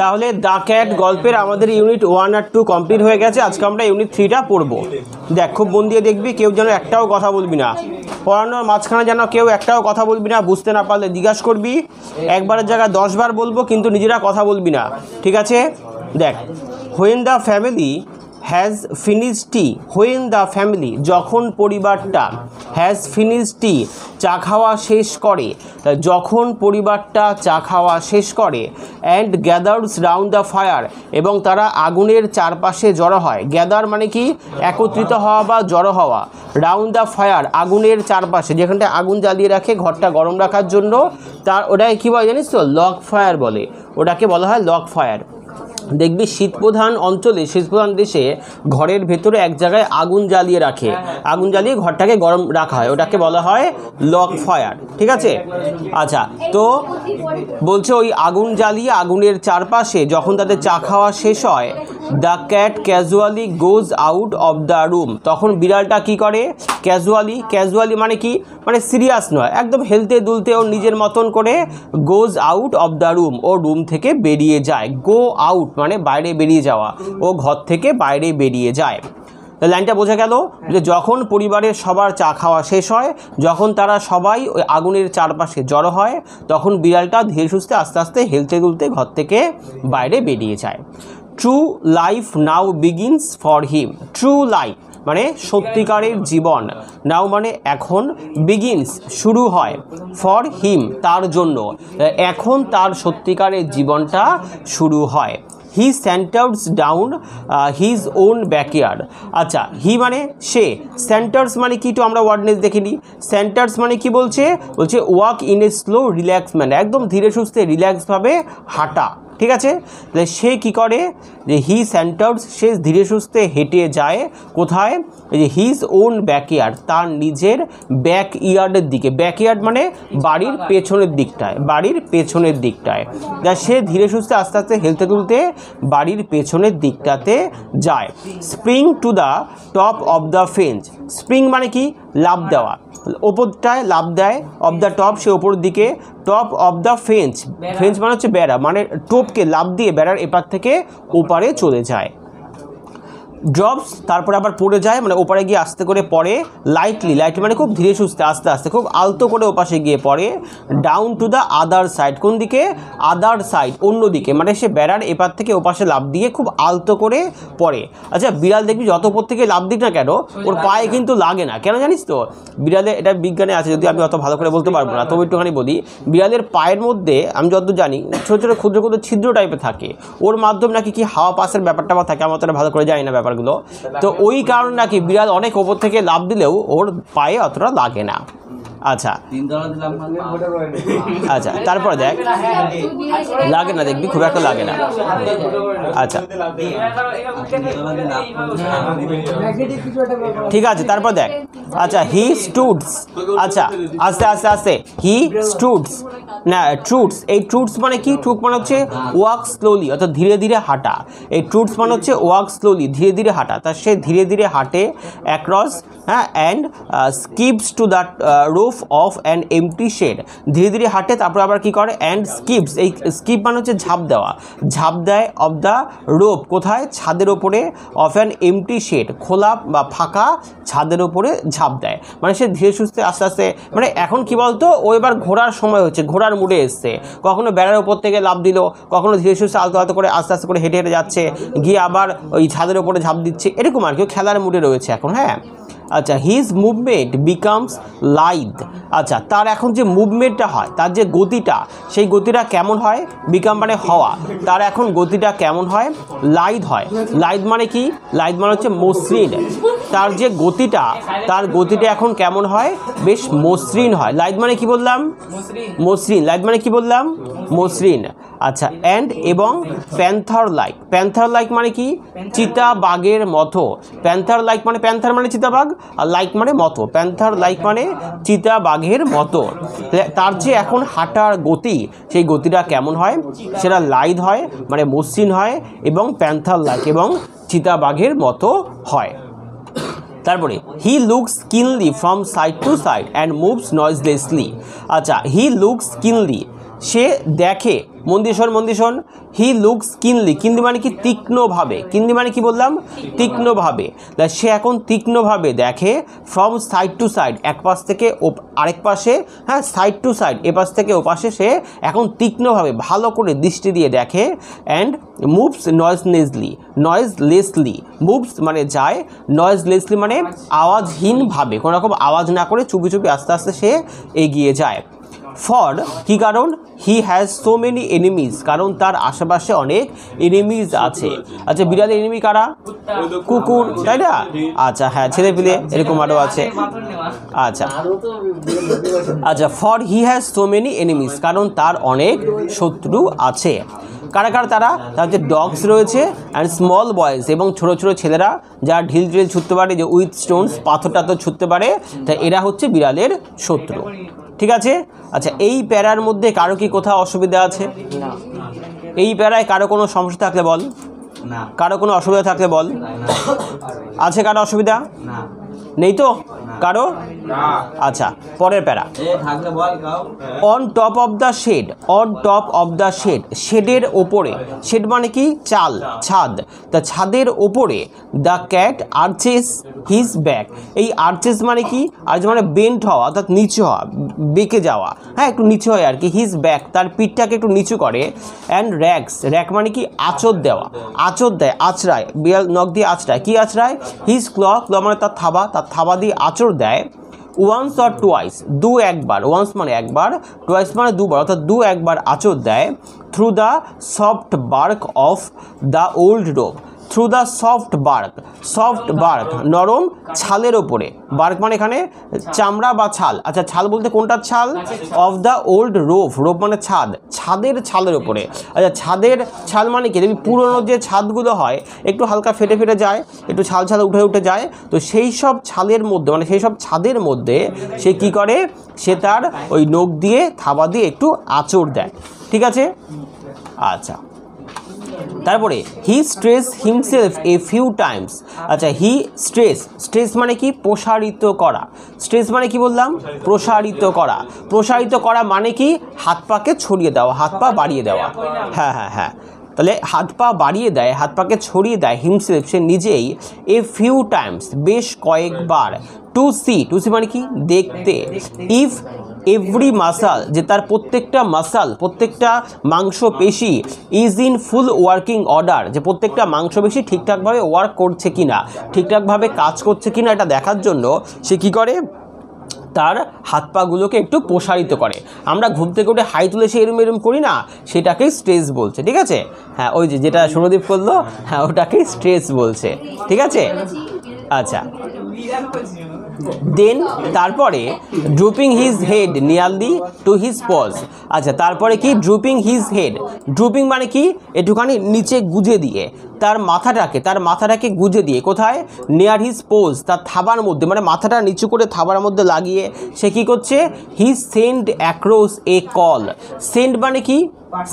তাহলে the cat গল্পের আমাদের ইউনিট 1 আর 2 কমপ্লিট হয়ে গেছে। আজকে আমরা ইউনিট 3টা পড়বো। দেখ, খুব মন দিয়ে দেখবি, কেউ যেন একটাও কথা বলবি না। পড়ানোর মাঝখানে যেন কেউ একটাও কথা বলবি না। বুঝতে না পারলে জিজ্ঞাসা করবি। একবারের জায়গায় 10 বার বলবো, কিন্তু নিজেরা কথা বলবি না, ঠিক আছে? দেখ, when the family has finish tea, when the family যখন পরিবারটা, হ্যাজ ফিনিশ টি চা খাওয়া শেষ করে, যখন পরিবারটা চা খাওয়া শেষ করে, and gathers round the fire এবং তারা আগুনের চারপাশে জড়ো হয়। গ্যাদার মানে কি? একত্রিত হওয়া বা জড়ো হওয়া। রাউন্ড দ্য ফায়ার আগুনের চারপাশে, যেখানটা আগুন জ্বালিয়ে রাখে ঘরটা গরম রাখার জন্য, তার ওটাকে কী বলে জানিস তো? লগ ফায়ার বলে, ওটাকে বলা হয় লগ ফায়ার। দেখবি শীতপ্রধান অঞ্চলে, শীতপ্রধান দেশে ঘরের ভেতরে এক জায়গায় আগুন জ্বালিয়ে রাখে, আগুন জ্বালিয়ে ঘরটাকে গরম রাখা হয়, ওটাকে বলা হয় লগ ফায়ার, ঠিক আছে? আচ্ছা, তো বলছে ওই আগুন জ্বালিয়ে আগুনের চারপাশে যখন তাদের চা খাওয়া শেষ হয়, the cat casually goes out of the room, তখন বিড়ালটা কি করে? ক্যাজুয়ালি, ক্যাজুয়ালি মানে কি? মানে সিরিয়াস নয়, একদম হেলতে দুলতে ওর নিজের মতন করে goes out of the room, ও রুম থেকে বেরিয়ে যায়। গো আউট মানে বাইরে বেরিয়ে যাওয়া, ও ঘর থেকে বাইরে বেরিয়ে যায়। লাইনটা বোঝা গেল যে যখন পরিবারের সবার চা খাওয়া শেষ হয়, যখন তারা সবাই ওই আগুনের চারপাশে জড়ো হয়, তখন বিড়ালটা ধীরে সুস্থে আস্তে আস্তে হেলতে দুলতে ঘর থেকে বাইরে বেরিয়ে যায়। True life now begins for him, true life মানে সত্যিকারের জীবন, নাও মানে এখন, বিগিনস শুরু হয়, ফর হিম তার জন্য, এখন তার সত্যিকারের জীবনটা শুরু হয়। He saunters down his own backyard. আচ্ছা, হি মানে সে, স্যান্টার্স মানে কি? তো আমরা ওয়ার্ডনেস দেখিনি। স্যান্টার্স মানে কি বলছে? বলছে walk in a slow relax manner, একদম ধীরে সুস্থে রিল্যাক্সভাবে হাঁটা, ঠিক আছে? তাহলে সে কি করে? যে হি স্যান্টার্স, সে ধীরে সুস্থে হেঁটে যায় কোথায়? যে হিজ ওন ব্যাকইয়ার্ড, তার নিজের ব্যাক ইয়ার্ডের দিকে। ব্যাকইয়ার্ড মানে বাড়ির পেছনের দিকটায়, বাড়ির পেছনের দিকটায়। সে ধীরে সুস্থে আস্তে আস্তে হেলতে তুলতে বাড়ির পেছনের দিকটাতে যায়। Spring to the top of the fence, spring মানে কি? লাফ দেওয়া, ওপরটায় লাফ দেয়, অফ দ্য টপ সে ওপর দিকে, top of the fence, fence মানে হচ্ছে বেড়া, মানে টোপকে লাফ দিয়ে বেড়ার এপার থেকে ওপারে চলে যায়। ড্রপস তারপরে আবার পড়ে যায়, মানে ওপারে গিয়ে আস্তে করে পড়ে, লাইটলি, লাইটলি মানে খুব ধীরে সুস্থে আস্তে আস্তে খুব আলতো করে ওপাশে গিয়ে পড়ে। Down to the other side, কোন দিকে? আদার সাইড অন্য দিকে, মানে সে বেড়ার এপার থেকে ওপাশে লাফ দিয়ে খুব আলতো করে পড়ে। আচ্ছা, বিড়াল দেখবি যত ওপর থেকে লাফ দিক না কেন, ওর পায়ে কিন্তু লাগে না, কেন জানিস তো? বিড়ালে, এটা বিজ্ঞানে আছে, যদি আমি অত ভালো করে বলতে পারবো না, তবে একটুখানি বলি, বিড়ালের পায়ের মধ্যে আমি যতদূর জানি ছোটো ছোটো ক্ষুদ্র ক্ষুদ্র ছিদ্র টাইপের থাকে, ওর মাধ্যমে নাকি কি হাওয়া পাসের ব্যাপারটা বা থাকে, আমার তো ভালো করে জানি না ব্যাপার, তো ওই কারণে নাকি বিড়াল অনেক ওপর থেকে লাফ দিলেও ওর পায়ে অতটা লাগে না। আচ্ছা, আচ্ছা, তারপরে দেখ, লাগে না, দেখবি খুব একটা লাগে না। আচ্ছা, ঠিক আছে, তারপর দেখ। আচ্ছা, হি স্টুডস, আচ্ছা আস্তে আস্তে আস্তে, হি স্টুডস না ট্রুটস, এই ট্রুটস মানে কি? ট্রুট মানে হচ্ছে ওয়াক স্লোলি, অর্থাৎ ধীরে ধীরে হাঁটা, এই ট্রুটস মানে হচ্ছে ওয়াক স্লোলি, ধীরে ধীরে হাঁটা। তা সে ধীরে ধীরে হাঁটে অ্যাক্রস, হ্যাঁ, and skips to the roof of and empty shed, ধীরে ধীরে হাঁটে, তারপর আবার কি করে? অ্যান্ড স্কিপস, এই স্কিপ মানে হচ্ছে ঝাঁপ দেওয়া, ঝাঁপ দেয় অফ দ্য রোপ, কোথায়? ছাদের ওপরে, অফ অ্যান এমটি শেড, খোলা বা ফাঁকা ছাদের ওপরে ঝাঁপ দেয়, মানে সে ধীরে সুস্থে আস্তে আস্তে, মানে এখন কি বলতো, ও এবার ঘোরার সময় হচ্ছে, ঘোরার মুডে এসছে, কখনো বেড়ার ওপর থেকে লাফ দিল, কখনো ধীরে সুস্থে আলতো আলতো করে আস্তে আস্তে করে হেঁটে হেঁটে যাচ্ছে, গিয়ে আবার ওই ছাদের ওপরে ঝাঁপ দিচ্ছে, এরকম আর কি, খেলার মুডে রয়েছে এখন, হ্যাঁ। আচ্ছা, হিজ মুভমেন্ট বিকামস লাইট, আচ্ছা, তার এখন যে মুভমেন্টটা হয়, তার যে গতিটা, সেই গতিটা কেমন হয়? বিকাম মানে হওয়া, তার এখন গতিটা কেমন হয়? লাইট হয়, লাইট মানে কি? লাইট মানে হচ্ছে মসৃণ, তার যে গতিটা, তার গতিটা এখন কেমন হয়? বেশ মসৃণ হয়। লাইট মানে কি বললাম? মসৃণ। লাইট মানে কি বললাম? মসৃণ। আচ্ছা, অ্যান্ড এবং প্যান্থার লাইক, প্যান্থার লাইক মানে কি? চিতা বাঘের মতো, প্যান্থার লাইক মানে, প্যান্থার মানে চিতাবাঘ আর লাইক মানে মতো, প্যান্থার লাইক মানে চিতা বাঘের মতো। তার যে এখন হাঁটার গতি, সেই গতিটা কেমন হয়? সেটা লাইট হয়, মানে মসৃণ হয়, এবং প্যান্থার লাইক এবং চিতা বাঘের মতো হয়। তারপরে he looks keenly from side to side and moves noiselessly, আচ্ছা, হি লুকস কিনলি, সে দেখে, মন্দিশন, হি লুকস কিনলি, কিনলি মানে কি তীক্ষ্ণভাবে, কিনলি মানে কি বললাম তীক্ষ্ণভাবে, সে এখন তীক্ষ্ণভাবে দেখে, ফ্রম সাইড টু সাইড, এক পাশ থেকে আরেক পাশে, হ্যাঁ সাইড টু সাইড, এ পাশ থেকে ও পাশে সে এখন তীক্ষ্ণভাবে ভালো করে দৃষ্টি দিয়ে দেখে, অ্যান্ড মুভস নয়েজলেসলি, মুভস মানে যায়, নয়েজলেসলি মানে আওয়াজহীনভাবে, কোনোরকম আওয়াজ না করে চুপি চুপি আস্তে আস্তে সে এগিয়ে যায়। ফর কি কারণ, he has so many enemies, কারণ তার আশেপাশে অনেক এনিমিজ আছে। আচ্ছা বিড়ালের এনিমি কারা? কুকুর, তাই না? আচ্ছা হ্যাঁ, ছেলে পিলে এরকম আরও আছে। আচ্ছা আচ্ছা, for he has so many enemies, কারণ তার অনেক শত্রু আছে। কারা কারা তারা? তার যে ডগস রয়েছে, অ্যান্ড স্মল বয়েজ, এবং ছোটো ছোটো ছেলেরা যারা ঢিল ঢিল ছুটতে পারে, যে উইথ স্টোনস, পাথর টাথর ছুটতে পারে, তা এরা হচ্ছে বিড়ালের শত্রু। ঠিক আছে। আচ্ছা এই প্যারার মধ্যে কারো কি কোথাও অসুবিধা আছে? এই প্যারায় কারো কোনো সমস্যা থাকলে বল, কারো কোনো অসুবিধা থাকলে বল। আছে কারো অসুবিধা নেই তো কারো? আচ্ছা পরের para, on top of the shed, on top of the shed, শেডের ওপরে, শেড মানে কি চাল, ছাদ, তা ছাদের ওপরে, the cat arches his back, এই আর্চেস মানে কি, আর্চ মানে বেন্ট হওয়া, অর্থাৎ নিচু হওয়া, বেঁকে যাওয়া, হ্যাঁ একটু নিচু হয় আর কি, হিজ ব্যাক তার পিঠটাকে একটু নিচু করে, অ্যান্ড র্যাক্স, র্যাক মানে কি আঁচড় দেওয়া, আঁচড় দেয়, আঁচড়ায়, বিড়াল নখ দিয়ে আঁচড়ায়, কি আঁচড়ায়, হিজ ক্ল, ক্ল মানে তার থাবা, তার থাবা দিয়ে আঁচড় দেয়। ওয়ান্স অর টুয়াইস, দু একবার, ওয়ান্স মানে একবার, টুয়াইস মানে দুবার, অর্থাৎ দু একবার আঁচড় দেয়। Through the soft bark of the old dog, through the soft bark, soft bark নরম ছালের ওপরে, বার্ক মানে এখানে চামড়া বা ছাল, আচ্ছা ছাল বলতে কোনটার ছাল, of the old roof, roof মানে ছাদ, ছাদের ছালের ওপরে, আচ্ছা ছাদের ছাল মানে কি, যদি পুরনো যে ছাদগুলো হয় একটু হালকা ফেটে ফেটে যায়, একটু ছাল ছাল উঠে উঠে যায়, তো সেই সব ছালের মধ্যে মানে সেই সব ছাদের মধ্যে সে কি করে, সে তার ওই নখ দিয়ে থাবা দিয়ে একটু আঁচড় দেয়। ঠিক আছে। আচ্ছা তারপরে he stretches himself a few times, আচ্ছা হি স্ট্রেস, স্ট্রেস মানে কি প্রসারিত করা, স্ট্রেস মানে কি বললাম প্রসারিত করা, প্রসারিত করা মানে কি হাত পাকে ছড়িয়ে দেওয়া, হাত পা বাড়িয়ে দেওয়া, হ্যাঁ হ্যাঁ হ্যাঁ, তাহলে হাত পা বাড়িয়ে দেয়, হাত পাকে ছড়িয়ে দেয়, হিমসেলফ সে নিজেই, এ ফিউ টাইমস বেশ কয়েকবার, টু সি, টু সি মানে কি দেখতে, ইফ এভরি মাসাল যে তার প্রত্যেকটা মাসাল প্রত্যেকটা মাংসপেশি, is in full working order যে প্রত্যেকটা মাংসপেশি ঠিকঠাকভাবে ওয়ার্ক করছে কি না, ঠিকঠাকভাবে কাজ করছে কি না এটা দেখার জন্য সে কী করে, তার হাত পাগুলোকে একটু প্রসারিত করে। আমরা ঘুম থেকে উঠে হাই তুলে সে এরম এরম করি না, সেটাকেই স্ট্রেস বলছে। ঠিক আছে হ্যাঁ, ওই যে যেটা সৌরদীপ করলো, হ্যাঁ ওটাকেই স্ট্রেস বলছে। ঠিক আছে। আচ্ছা দেন তারপরে drooping his head nearly to his paws, আচ্ছা তারপরে কি ড্রুপিং হিজ হেড, ড্রুপিং মানে কি একটুখানি নিচে গুজে দিয়ে, তার মাথাটাকে, তার মাথাটাকে গুজে দিয়ে কোথায়, নিয়ার হিজ পোজ তার থাবার মধ্যে, মানে মাথাটা নিচু করে থাবার মধ্যে লাগিয়ে সে কী করছে, he send across a call, send মানে কি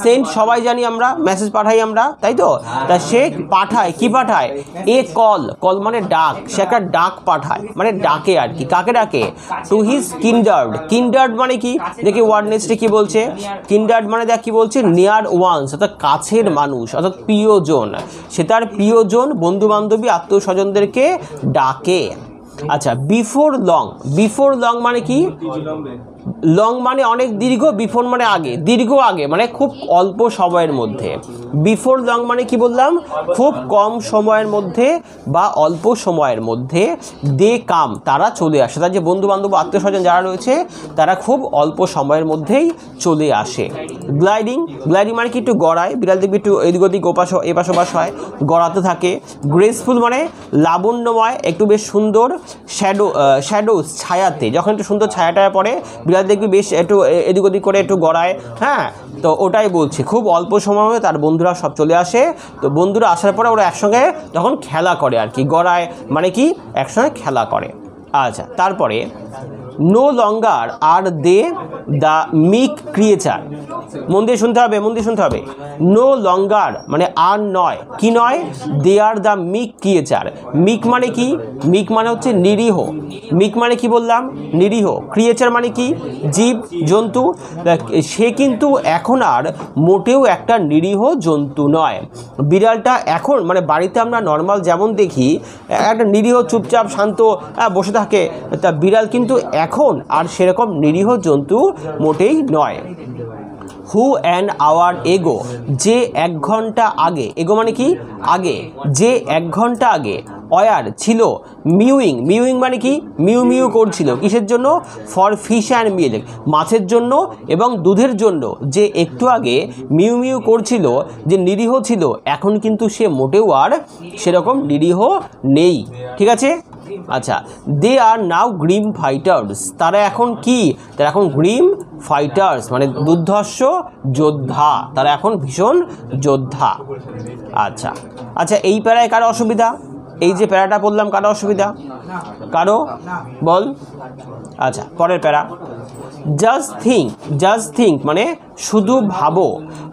সেন্ড সবাই জানি আমরা, মেসেজ পাঠাই আমরা তাই তো, তা সে পাঠায়, কি পাঠায়, এ কল, কল মানে ডাক, সে একটা ডাক পাঠায় মানে ডাকে আর কি, কাকে ডাকে, টু হিজ কিন্ডার্ড, কিন্ডার্ড মানে কি দেখি ওয়ার্ডনেসটি কি বলছে, কিন্ডার্ড মানে দেখ কি বলছে, নিয়ার ওয়ান্স অর্থাৎ কাছের মানুষ অর্থাৎ প্রিয়জন, সে তার প্রিয়জন বন্ধু বান্ধবী আত্মীয় স্বজনদেরকে ডাকে। আচ্ছা বিফোর লং, বিফোর লং মানে কি, লং মানে অনেক দীর্ঘ, বিফোর মানে আগে, দীর্ঘ আগে মানে খুব অল্প সময়ের মধ্যে, বিফোর লং মানে কি বললাম খুব কম সময়ের মধ্যে বা অল্প সময়ের মধ্যে, দে কাম তারা চলে আসে, তার যে বন্ধুবান্ধব আত্মীয় স্বজন যারা রয়েছে তারা খুব অল্প সময়ের মধ্যেই চলে আসে। গ্লাইডিং, গ্লাইডিং মানে কি একটু গড়ায়, বিড়াল দেখবি একটু এদিক ওদিক এপাশোপাশ হয়, গড়াতে থাকে। গ্রেসফুল মানে লাবণ্যময়, একটু বেশ সুন্দর, শ্যাডো, শ্যাডো ছায়াতে, যখন একটু সুন্দর ছায়াটায় পড়ে বিড়াল দেখবি বেশ একটু এদিক ওদিক করে একটু গড়ায়, হ্যাঁ তো ওটাই বলছে, খুব অল্প সময়ে তার বন্ধুরা সব চলে আসে, তো বন্ধুরা আসার পরে ওরা একসঙ্গে তখন খেলা করে আর কি, গড়ায় মানে কি একসঙ্গে খেলা করে। আচ্ছা তারপরে no longer are they the meek creature. মন দিয়ে শুনতে হবে, মন দিয়ে শুনতে হবে। নো লঙ্গার মানে আর নয়, কি নয়, দে আর দ্য মিক ক্রিয়েচার। মিক মানে কি? মিক মানে হচ্ছে নিরীহ। মিক মানে কি বললাম? নিরীহ। ক্রিয়েচার মানে কি? জীব জন্তু। সে কিন্তু এখন আর মোটেও একটা নিরীহ জন্তু নয়। বিড়ালটা এখন মানে বাড়িতে আমরা নর্মাল যেমন দেখি একটা নিরীহ চুপচাপ শান্ত বসে থাকে, তা বিড়াল কিন্তু এখন আর সেরকম নিরীহ জন্তু মোটেই নয়। হু অ্যান আওয়ার এগো, যে এক ঘন্টা আগে, এগো মানে কি আগে, যে এক ঘন্টা আগে অয়ার ছিল মিউইং, মিউইং মানে কি মিউ মিউ করছিল, কিসের জন্য, ফর ফিশ অ্যান্ড মিল্ক মাছের জন্য এবং দুধের জন্য। যে একটু আগে মিউ মিউ করছিল, যে নিরীহ ছিল, এখন কিন্তু সে মোটেও আর সেরকম নিরীহ নেই। ঠিক আছে, আচ্ছা। দে আর নাও গ্রিম ফাইটার্স, তারা এখন কি, তারা এখন গ্রিম ফাইটার্স মানে দুর্ধর্ষ যোদ্ধা, তারা এখন ভীষণ যোদ্ধা। আচ্ছা আচ্ছা, এই প্যারায় কারো অসুবিধা? এই যে প্যারাটা বললাম কারো অসুবিধা? কারো বল? আচ্ছা, পরের প্যারা। জাস্ট থিঙ্ক, জাস্ট থিঙ্ক মানে শুধু ভাবো,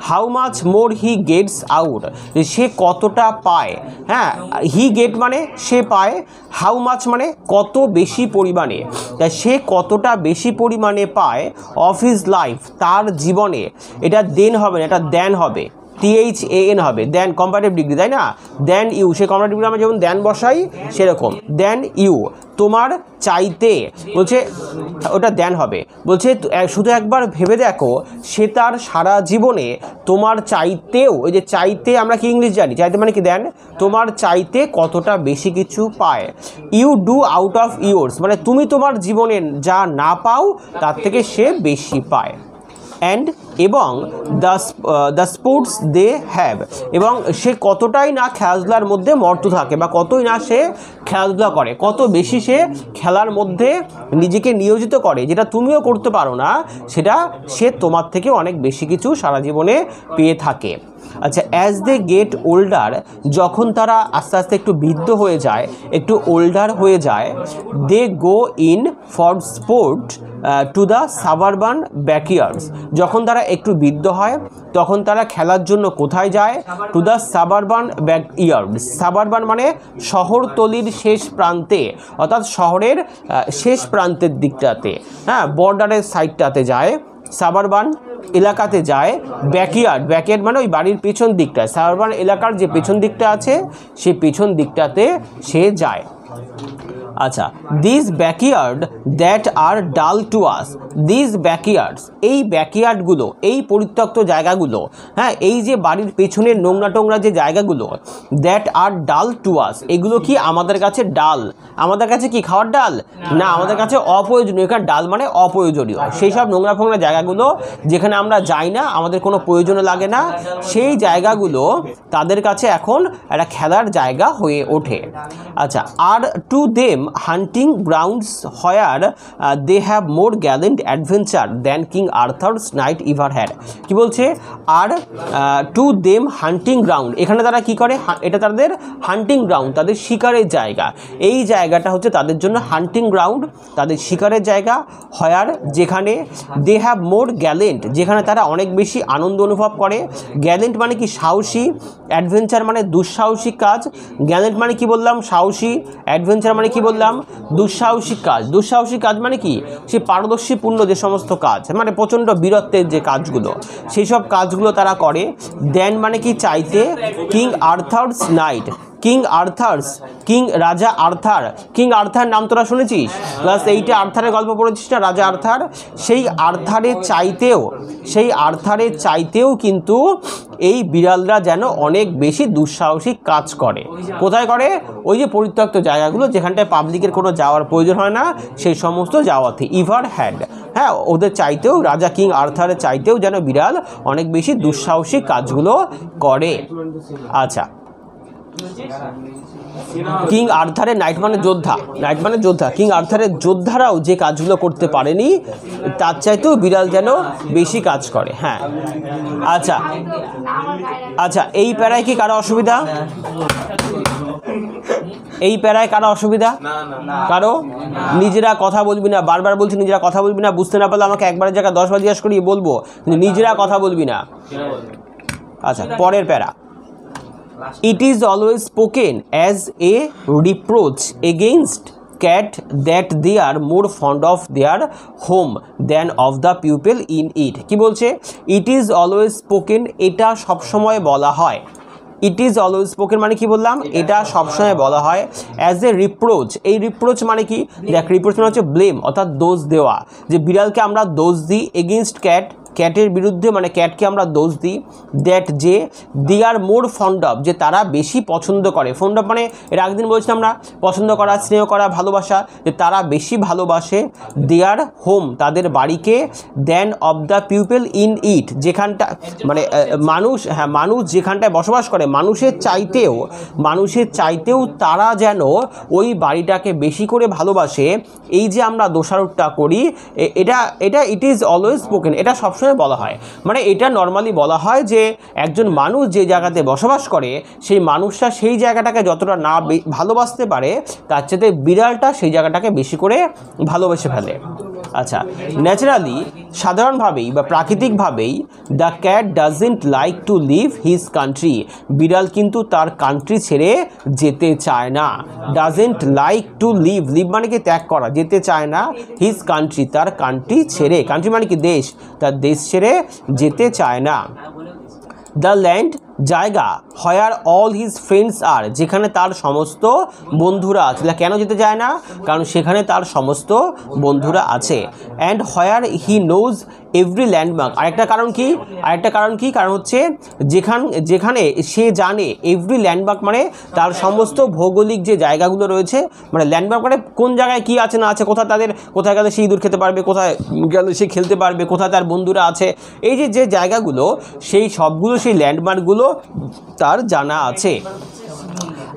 how much more he gets out, সে কতটা পায়। হ্যাঁ, হি গেট মানে সে পায়, হাউ মাচ মানে কত বেশি পরিমাণে, তাই সে কতটা বেশি পরিমাণে পায় অফ হিজ লাইফ, তার জীবনে। এটা দেন হবে না, এটা দেন হবে, THAN হবে, দেন কম্পারেটিভ ডিগ্রি, তাই না? দেন ইউ, সে কম্পারেটিভ ডিগ্রি আমরা যেমন দেন বসাই সেরকম, দেন ইউ তোমার চাইতে, বলছে ওটা দেন হবে, বলছে শুধু একবার ভেবে দেখো সে তার সারা জীবনে তোমার চাইতেও, ওই যে চাইতে আমরা কি ইংলিশ জানি, চাইতে মানে কি দেন, তোমার চাইতে কতটা বেশি কিছু পায়। You do out of yours মানে তুমি তোমার জীবনে যা না পাও তার থেকে সে বেশি পায়। অ্যান্ড এবং দ্য স্পোর্টস দে হ্যাভ, এবং সে কতটাই না খেলাধুলার মধ্যে মর্ত থাকে, বা কতই না সে খেলাধুলা করে, কত বেশি সে খেলার মধ্যে নিজেকে নিয়োজিত করে, যেটা তুমিও করতে পারো না, সেটা সে তোমার থেকে অনেক বেশি কিছু সারা জীবনে পেয়ে থাকে। আচ্ছা, অ্যাজ দে গেট ওল্ডার, যখন তারা আস্তে আস্তে একটু বৃদ্ধ হয়ে যায়, একটু ওল্ডার হয়ে যায়, they go in for sport to the suburban backyards, যখন তারা একটু বৃদ্ধ হয় তখন তারা খেলার জন্য কোথায় যায়, to the suburban backyards, suburban মানে শহরতলির শেষ প্রান্তে, অর্থাৎ শহরের শেষ প্রান্তের দিকটাতে, হ্যাঁ বর্ডারের সাইডটাতে যায়, সাবারবান এলাকাতে যায়, ব্যাকইয়ার্ড, ব্যাকইয়ার্ড মানে ওই বাড়ির পেছন দিকটা, সাবারবান এলাকার যে পেছন দিকটা আছে সেই পেছন দিকটাতে সে যায়। আচ্ছা, দিস ব্যাকইয়ার্ড দ্যাট আর ডাল টু আস, দিস ব্যাকইয়ার্ডস এই ব্যাকইয়ার্ডগুলো, এই পরিত্যক্ত জায়গাগুলো, হ্যাঁ এই যে বাড়ির পেছনের নোংরা টোংরা যে জায়গাগুলো, দ্যাট আর ডাল টু আস এগুলো কি আমাদের কাছে ডাল, আমাদের কাছে কি খাওয়ার ডাল না, আমাদের কাছে অপ্রয়োজনীয়, এখানে ডাল মানে অপ্রয়োজনীয়, সেই সব নোংরা ফোংরা জায়গাগুলো যেখানে আমরা যাই না, আমাদের কোনো প্রয়োজনে লাগে না, সেই জায়গাগুলো তাদের কাছে এখন একটা খেলার জায়গা হয়ে ওঠে। আচ্ছা, are to them hunting grounds where they have more gallant adventure than king Arthur's night ever had, কি বলছে, are to them hunting ground, এখানে তারা কি করে, এটা তাদের হান্টিং গ্রাউন্ড, তাদের শিকারের জায়গা, এই জায়গাটা হচ্ছে তাদের জন্য হান্টিং গ্রাউন্ড, তাদের শিকারের জায়গা, হোয়ার যেখানে, দে হ্যাভ মোর গ্যালেন্ট যেখানে তারা অনেক বেশি আনন্দ অনুভব করে, গ্যালেন্ট মানে কি সাহসী, অ্যাডভেঞ্চার মানে দুঃসাহসিক কাজ, গ্যালেন্ট মানে কি বললাম সাহসী, অ্যাডভেঞ্চার মানে কি বললাম দুঃসাহসিক কাজ, দুঃসাহসিক কাজ মানে কি সে পারদর্শীপূর্ণ যে সমস্ত কাজ, মানে প্রচণ্ড বীরত্বের যে কাজগুলো, সেই সব কাজগুলো তারা করে। দেন মানে কি চাইতে, king Arthur's night, king Arthur's king রাজা আর্থার, কিং আর্থার নাম তোরা শুনেছিস ক্লাস এইটে, আর্থারের গল্প পড়েছিস না, রাজা আর্থার, সেই আর্থারের চাইতেও, সেই আর্থারের চাইতেও কিন্তু এই বিড়ালরা যেন অনেক বেশি দুঃসাহসিক কাজ করে। কোথায় করে, ওই যে পরিত্যক্ত জায়গাগুলো যেখানটায় পাবলিকের কোনো যাওয়ার প্রয়োজন হয় না, সেই সমস্ত যাওয়াতে, ইভার হ্যাড, হ্যাঁ ওদের চাইতেও, রাজা কিং আর্থারের চাইতেও যেন বিড়াল অনেক বেশি দুঃসাহসিক কাজগুলো করে। আচ্ছা, কিং আর্থারের নাইট মানে যোদ্ধা, নাইট মানে যোদ্ধা, কিং আর্থারের যোদ্ধারাও যে কাজগুলো করতে পারেনি তার চাইতেও বিড়াল যেন বেশি কাজ করে। হ্যাঁ আচ্ছা আচ্ছা, এই প্যারায় কি কারো অসুবিধা? এই প্যারায় কারো অসুবিধা? কারো? নিজেরা কথা বলবি না, বারবার বলছি নিজেরা কথা বলবি না, বুঝতে না পারলে আমাকে একবারের জায়গায় 10 বার জিজ্ঞাসা করি বলবো, নিজেরা কথা বলবি না। আচ্ছা, পরের প্যারা। It is always spoken as a reproach against cat that they are more fond of their home than of the people in it. কি বলছে? It is always spoken, এটা সবসময় বলা হয়। It is always spoken মানে কি বললাম? এটা সবসময় বলা হয়। অ্যাজ এ রিপ্রোচ, এই রিপ্রোচ মানে কি? দেখ, রিপ্রোচ মানে হচ্ছে ব্লেম, অর্থাৎ দোষ দেওয়া। যে বিড়ালকে আমরা দোষ দিই, এগেনস্ট ক্যাট, ক্যাটের বিরুদ্ধে, মানে ক্যাটকে আমরা দোষ দিই। দ্যাট, যে, দে আর মোর ফন্ড অফ, যে তারা বেশি পছন্দ করে। ফন্ড অফ মানে এর আগের দিন বলছিলাম আমরা, পছন্দ করা, স্নেহ করা, ভালোবাসা, যে তারা বেশি ভালোবাসে দে আর হোম, তাদের বাড়িকে, than of the people in it, যেখানটা মানে মানুষ, হ্যাঁ মানুষ যেখানটায় বসবাস করে, মানুষের চাইতেও তারা যেন ওই বাড়িটাকে বেশি করে ভালোবাসে। এই যে আমরা দোষারোপটা করি, এটা ইট ইজ অলওয়েজ স্পোকেন, এটা সবসময় বলা হয়। মানে এটা নর্মালি বলা হয় যে একজন মানুষ যে জায়গাতে বসবাস করে, সেই মানুষটা সেই জায়গাটাকে যতটা না ভালোবাসতে পারে, তার চেয়ে বিড়ালটা সেই জায়গাটাকে বেশি করে ভালোবেসে ফেলে। আচ্ছা, ন্যাচারালি, সাধারণভাবেই বা প্রাকৃতিকভাবেই, the cat doesn't like to leave his country, বিড়াল কিন্তু তার কান্ট্রি ছেড়ে যেতে চায় না। Doesn't like to leave, leave মানে কি ত্যাগ করা, যেতে চায় না, হিজ কান্ট্রি, তার কান্ট্রি ছেড়ে, কান্ট্রি মানে কি দেশ, তার দেশ ছেড়ে যেতে চায় না। দ্য ল্যান্ড, জায়গা, where all his friends are, যেখানে তার সমস্ত বন্ধুরা আছে। কেন যেতে চায় না? কারণ সেখানে তার সমস্ত বন্ধুরা আছে। And where he knows every landmark, আরেকটা কারণ কি? কারণ হচ্ছে যেখানে সে জানে, এভরি ল্যান্ডমার্ক মানে তার সমস্ত ভৌগোলিক যে জায়গাগুলো রয়েছে, মানে ল্যান্ডমার্ক মানে কোন জায়গায় কী আছে না আছে, কোথায় গেলে সে ইঁদুর খেতে পারবে, কোথায় গেলে সে খেলতে পারবে, কোথায় তার বন্ধুরা আছে, এই যে জায়গাগুলো, সেই ল্যান্ডমার্কগুলো তার জানা আছে।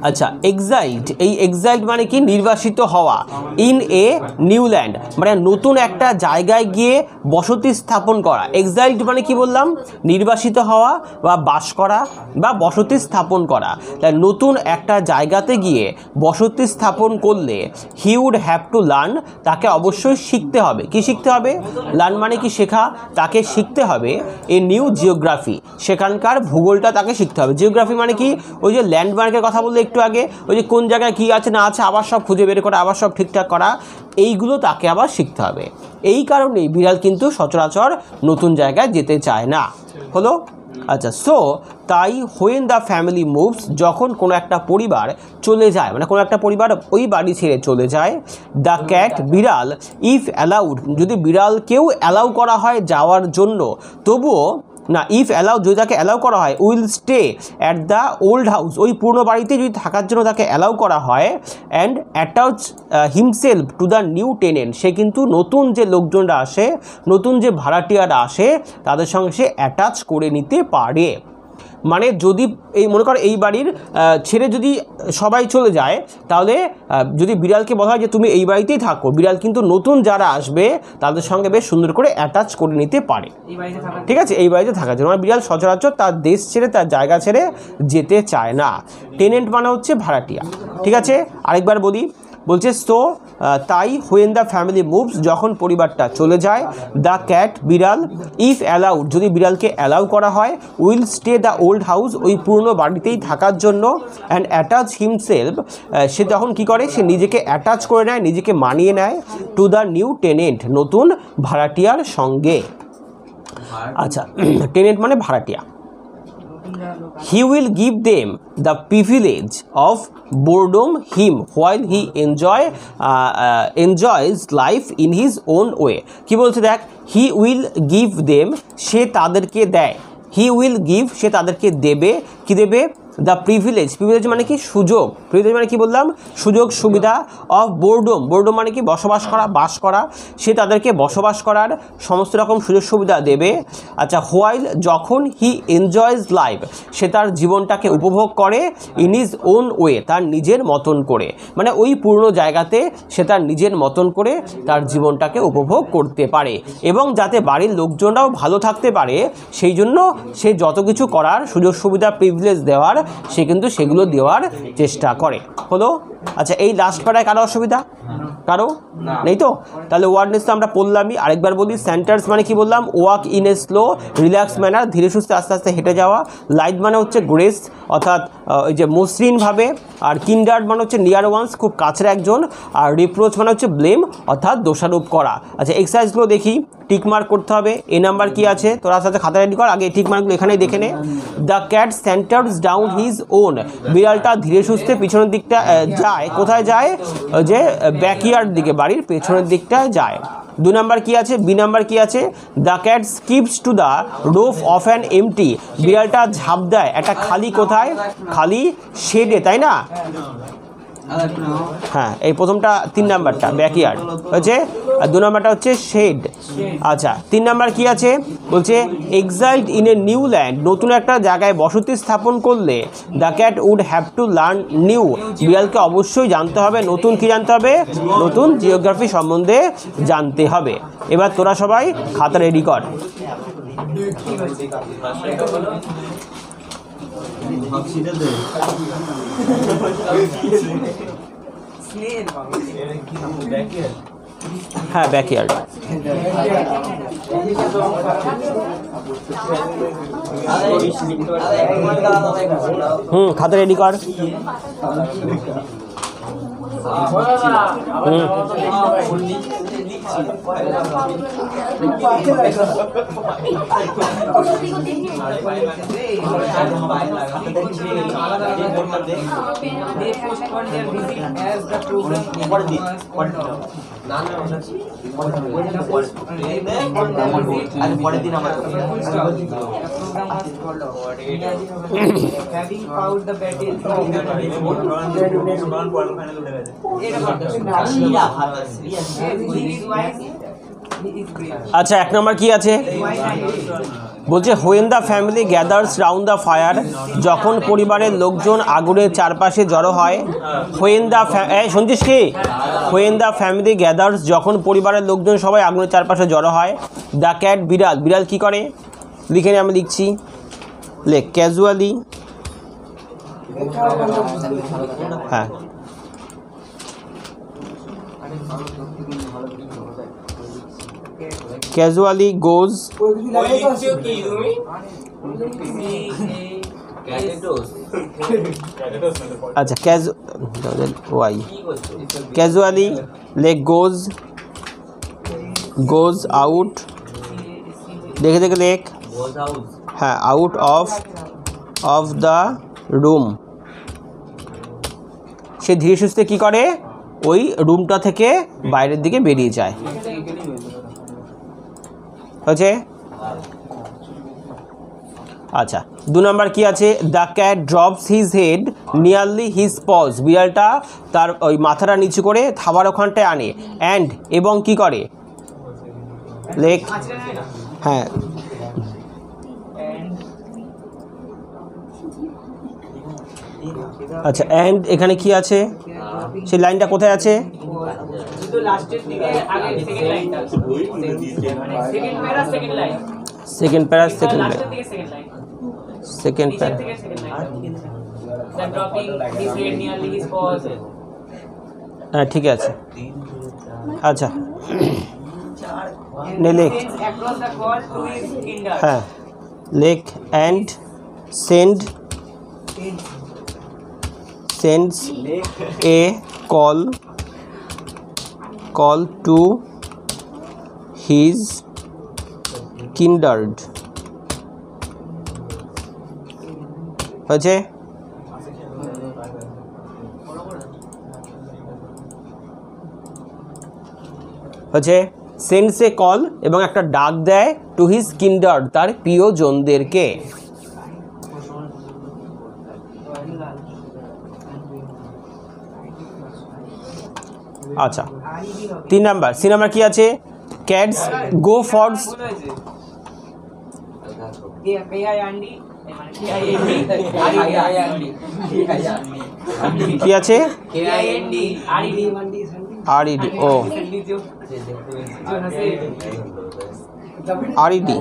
আচ্ছা, এক্সাইল্ড, এই এক্সাইল্ড মানে কি? নির্বাসিত হওয়া। ইন এ নিউ ল্যান্ড মানে নতুন একটা জায়গায় গিয়ে বসতি স্থাপন করা। এক্সাইল্ড মানে কি বললাম? নির্বাসিত হওয়া বা বাস করা বা বসতি স্থাপন করা। তাই নতুন একটা জায়গাতে গিয়ে বসতি স্থাপন করলে he would have to learn, তাকে অবশ্যই শিখতে হবে। কি শিখতে হবে? লার্ন মানে কি শেখা, তাকে শিখতে হবে এ নিউ জিওগ্রাফি, সেখানকার ভূগোলটা তাকে শিখতে হবে। জিওগ্রাফি মানে কি? ওই যে ল্যান্ডমার্কের কথা বললে একটু আগে, ওই যে কোন জায়গায় কী আছে না আছে আবার সব খুঁজে বের করা, আবার সব ঠিকঠাক করা, এইগুলো তাকে আবার শিখতে হবে। এই কারণেই বিড়াল কিন্তু সচরাচর নতুন জায়গায় যেতে চায় না। হলো? আচ্ছা, সো তাই হোয়েন দ্য ফ্যামিলি মুভস, যখন কোনো একটা পরিবার চলে যায়, মানে কোনো একটা পরিবার ওই বাড়ি ছেড়ে চলে যায়, দ্য ক্যাট, বিড়াল, ইফ অ্যালাউড, যদি বিড়ালকেও অ্যালাউ করা হয় যাওয়ার জন্য, তবুও না, ইফ অ্যালাউ, যদি তাকে অ্যালাউ করা হয়, will stay at the old house, ওই পুরনো বাড়িতে যদি থাকার জন্য তাকে অ্যালাউ করা হয়, and attach himself to the new tenant, সে কিন্তু নতুন যে লোকজনরা আসে, নতুন যে ভাড়াটিয়ারা আসে, তাদের সঙ্গে সে অ্যাটাচ করে নিতে পারে। মানে যদি এই মনে কর এই বাড়ির ছেড়ে যদি সবাই চলে যায়, তাহলে যদি বিড়ালকে বলা হয় যে তুমি এই বাড়িতেই থাকো, বিড়াল কিন্তু নতুন যারা আসবে তাদের সঙ্গে বেশ সুন্দর করে অ্যাটাচ করে নিতে পারে। ঠিক আছে, এই বাড়িতে থাকার জন্য। মানে বিড়াল সচরাচর তার দেশ ছেড়ে, তার জায়গা ছেড়ে যেতে চায় না। টেনেন্ট মানে হচ্ছে ভাড়াটিয়া। ঠিক আছে, আরেকবার বলি, বলছে সো তাই হোয়েন দ্য ফ্যামিলি মুভস, যখন পরিবারটা চলে যায়, দ্য ক্যাট, বিড়াল, ইফ অ্যালাউড, যদি বিড়ালকে অ্যালাউ করা হয়, will stay the old house, ওই পুরনো বাড়িতেই থাকার জন্য, অ্যান্ড অ্যাটাচ হিমসেলফ, সে তখন কী করে? সে নিজেকে অ্যাটাচ করে নেয়, নিজেকে মানিয়ে নেয়, টু দ্য নিউ টেনেন্ট, নতুন ভাড়াটিয়ার সঙ্গে। আচ্ছা, টেনেন্ট মানে ভাড়াটিয়া। He will give them the privilege of boredom him while he enjoys life in his own way. কি বলছে দেখ? He will give them, সে তাদেরকে দেয়। He will give, সে তাদেরকে দেবে। কি দেবে? দ্য প্রিভিলেজ, প্রিভিলেজ মানে কি? সুযোগ। প্রিভিলেজ মানে কি বললাম? সুযোগ, সুবিধা। অফ বোর্ডম, বোর্ডম মানে কি? বসবাস করা, বাস করা। সে তাদেরকে বসবাস করার সমস্ত রকম সুযোগ সুবিধা দেবে। আচ্ছা, হোয়াইল, যখন, হি এনজয়েজ লাইফ, সে তার জীবনটাকে উপভোগ করে, ইন ইজ ওন ওয়ে, তার নিজের মতন করে। মানে ওই পুরনো জায়গাতে সে তার নিজের মতন করে তার জীবনটাকে উপভোগ করতে পারে, এবং যাতে বাড়ির লোকজনরাও ভালো থাকতে পারে, সেই জন্য সে যত কিছু করার সুযোগ সুবিধা, প্রিভিলেজ দেওয়ার সে কিন্তু সেগুলো দেওয়ার চেষ্টা করে। হলো? আচ্ছা, এই লাস্ট পাড়ায় কারো অসুবিধা? কারো নেই তো? তাহলে ওয়ার্ডনেস তো আমরা পড়লামই। আরেকবার বলি, সেন্টার্স মানে কি বললাম? Walk in a slow relax manner, ধীরে সুস্থে আস্তে আস্তে হেঁটে যাওয়া। লাইট মানে হচ্ছে গ্রেস, অর্থাৎ এই যে মসৃণভাবে। আর কিন্ডার্ড মানে হচ্ছে নিয়ার ওয়ান্স, খুব কাছের একজন। আর রিপ্রোচ মানে হচ্ছে ব্লেম, অর্থাৎ দোষারোপ করা। আচ্ছা, এক্সারসাইজগুলো দেখি, টিকমার্ক করতে হবে। এ নাম্বার কি আছে তোরা সাথে খাতা রেডি কর, আগে টিকমার্কগুলো এখানেই দেখে নে। The cat saunters down his own, বিড়ালটা ধীরে সুস্থে পিছনের দিকটা যায়। কোথায় যায়? যে ব্যাকইয়ার্ড দিকে, বাড়ির পেছনের দিকটা যায়। দু নাম্বার কি আছে? বি নাম্বার কি আছে? The cat skips to the roof of an empty, বিড়ালটা ঝাঁপ দেয় একটা খালি, কোথায়? খালি শেডে, তাই না? হ্যাঁ, এই প্রথমটা, তিন নাম্বারটা ব্যাকইয়ার্ড হচ্ছে, আর দু নাম্বারটা হচ্ছে শেড। আচ্ছা, তিন নাম্বার কি আছে? বলছে exiled in a new land, নতুন একটা জায়গায় বসতি স্থাপন করলে the cat would have to learn new, বিড়ালকে অবশ্যই জানতে হবে নতুন, কি জানতে হবে? নতুন জিওগ্রাফি সম্বন্ধে জানতে হবে। এবার তোরা সবাই খাতা রেডি কর। হ্যাঁ, ব্যাকইয়ার্ড। খাতা রেডি কর। আচ্ছা, এক নম্বর কি আছে? বলছে when the family gathers round the fire, যখন পরিবারের লোকজন আগুনের চারপাশে জড়ো হয়। হোয়েন দ্য শুনছিস কি? হোয়েন দ্য ফ্যামিলি গ্যাদার্স, যখন পরিবারের লোকজন সবাই আগুনের চারপাশে জড়ো হয়। দ্য ক্যাট, বিড়াল, বিড়াল কী করে? লিখে নিই, আমি লিখছি। লেখ ক্যাজুয়ালি, হ্যাঁ ক্যাজুয়ালি গোজ, আচ্ছা why, casually leg goes, goes out, দেখে দেখে লেগ, হ্যাঁ আউট অফ দ্য রুম, সে ধীরে সুস্থে কী করে? ওই রুমটা থেকে বাইরের দিকে বেরিয়ে যায়। হচ্ছে? আচ্ছা, দু নম্বর কি আছে? The cat drops his head nearly his paws, বিড়ালটা তার ওই মাথাটা নিচু করে থাবার ওখানটায় আনে। অ্যান্ড, এবং কি করে? লেখ, হ্যাঁ আচ্ছা, অ্যান্ড এখানে কি আছে? সেই লাইনটা কোথায় আছে? সেকেন্ড প্যারা, সেকেন্ড লাইন, সেকেন্ড প্যারা, হ্যাঁ ঠিক আছে। আচ্ছা লেখ, হ্যাঁ লেখ and send, sends a call to his kindred, okay? okay? sends a call, এবং একটা ডাক দেয় to his kindred, তার প্রিয়জনদেরকে। আচ্ছা, তিন নাম্বার, সি নাম্বার কি আছে? ক্যাটস গো ফর, কি আছে? আরইডি, ও আরইডি,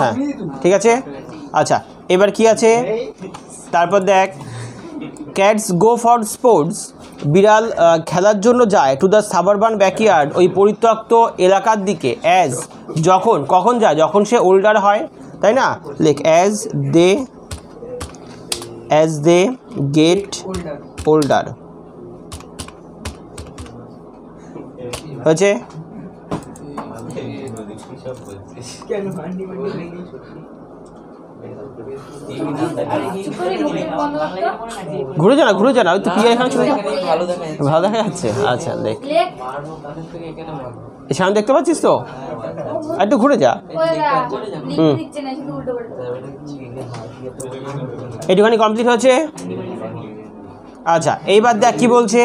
হ্যাঁ ঠিক আছে। আচ্ছা এবার কি আছে, তারপর দেখ ক্যাটস গো ফর স্পোর্টস, বিড়াল খেলার জন্য যায়, টু দ্য সাবারবান ব্যাকইয়ার্ড, ওই পরিত্যক্ত এলাকার দিকে, অ্যাজ যখন, কখন যায় যখন সে ওল্ডার হয়, তাই না, লেখ অ্যাজ দে গেট ওল্ডার, হয়েছে? ঘুরে যা না, ঘুরে যা না, ওই তো পিয়া এখানে চলে যা, ভালো দেখা যাচ্ছে। আচ্ছা দেখ সামনে দেখতে পাচ্ছিস তো, একটু ঘুরে যা, একটুখানি কমপ্লিট হয়েছে। আচ্ছা এইবার দেখ কি বলছে,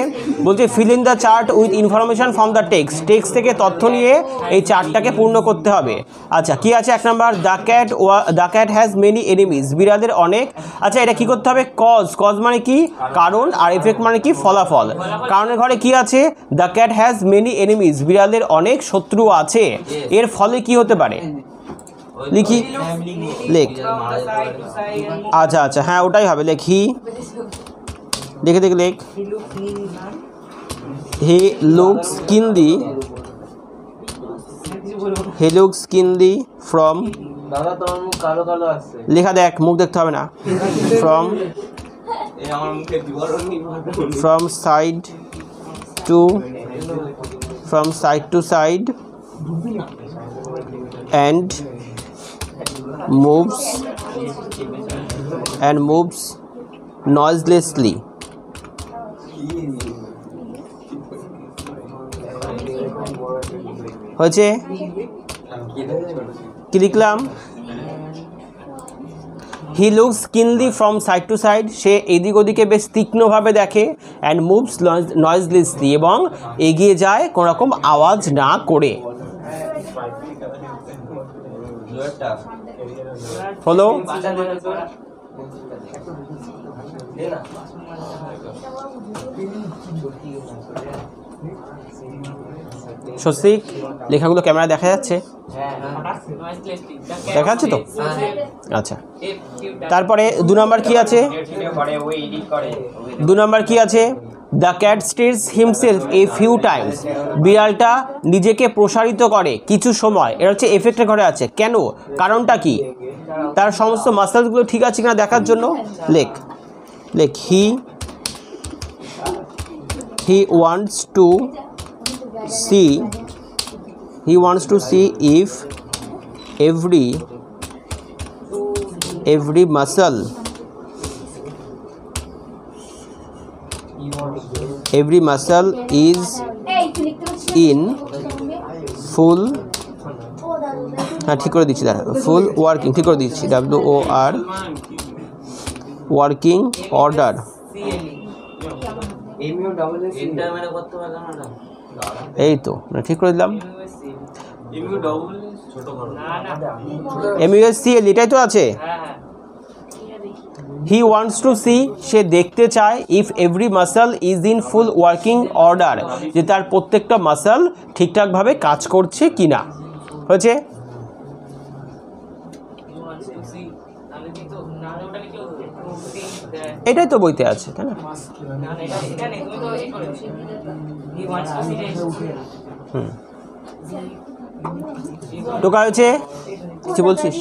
বলছে fill in the chart with information from the text, text থেকে তথ্য নিয়ে এই চার্টটাকে পূর্ণ করতে হবে। আচ্ছা কি আছে, এক number the cat has many enemies, বিড়ালের অনেক। আচ্ছা এটা কি করতে হবে, কজ মানে কি কারণ, আর এফেক্ট মানে কি ফলাফল। কারণের ঘরে কি আছে, the cat has many enemies, বিড়ালের অনেক শত্রু আছে, এর ফলে কি হতে পারে লিখি, লেখ। আচ্ছা আচ্ছা হ্যাঁ ওটাই হবে, লেখি দেখে দেখে লেখ, হি লুকস কিনলি ফ্রম, লেখা দেখ মুখ দেখতে হবে না, from side to side and moves noiselessly, হয়েছে? কি লিখলাম, he looks keenly from side to side, সে এদিক ওদিকে বেশ তীক্ষ্ণভাবে দেখে, অ্যান্ড মুভস নয়েজলেসলি, এবং এগিয়ে যায় কোনো রকম আওয়াজ না করে। হলো স্বস্তিক, লেখাগুলো ক্যামেরা দেখা যাচ্ছে, দেখা যাচ্ছে তো? আচ্ছা তারপরে দু নম্বর কি আছে the cat stirs himself a few times, বিড়ালটা নিজেকে প্রসারিত করে কিছু সময়, এটা হচ্ছে এফেক্টের ঘরে আছে। কেন, কারণটা কি, তার সমস্ত মাসেলসগুলো ঠিক আছে কিনা দেখার জন্য। লেখ he wants to see if every muscle is in full, হ্যাঁ ঠিক করে দিচ্ছি, দাঁড়া, ফুল ওয়ার্কিং ঠিক করে দিচ্ছি, WOR ওয়ার্কিং অর্ডার, এই তো ঠিক করে দিলাম, MUSCL এটাই তো আছে। হি ওয়ান্টস টু সি, সে দেখতে চায়, if every muscle is in full working order, যে তার প্রত্যেকটা মাসল ঠিকঠাকভাবে কাজ করছে কি না, হয়েছে? এটাই তো বইতে আছে, তাই না? টোকা হয়েছে, কিছু বলছিস?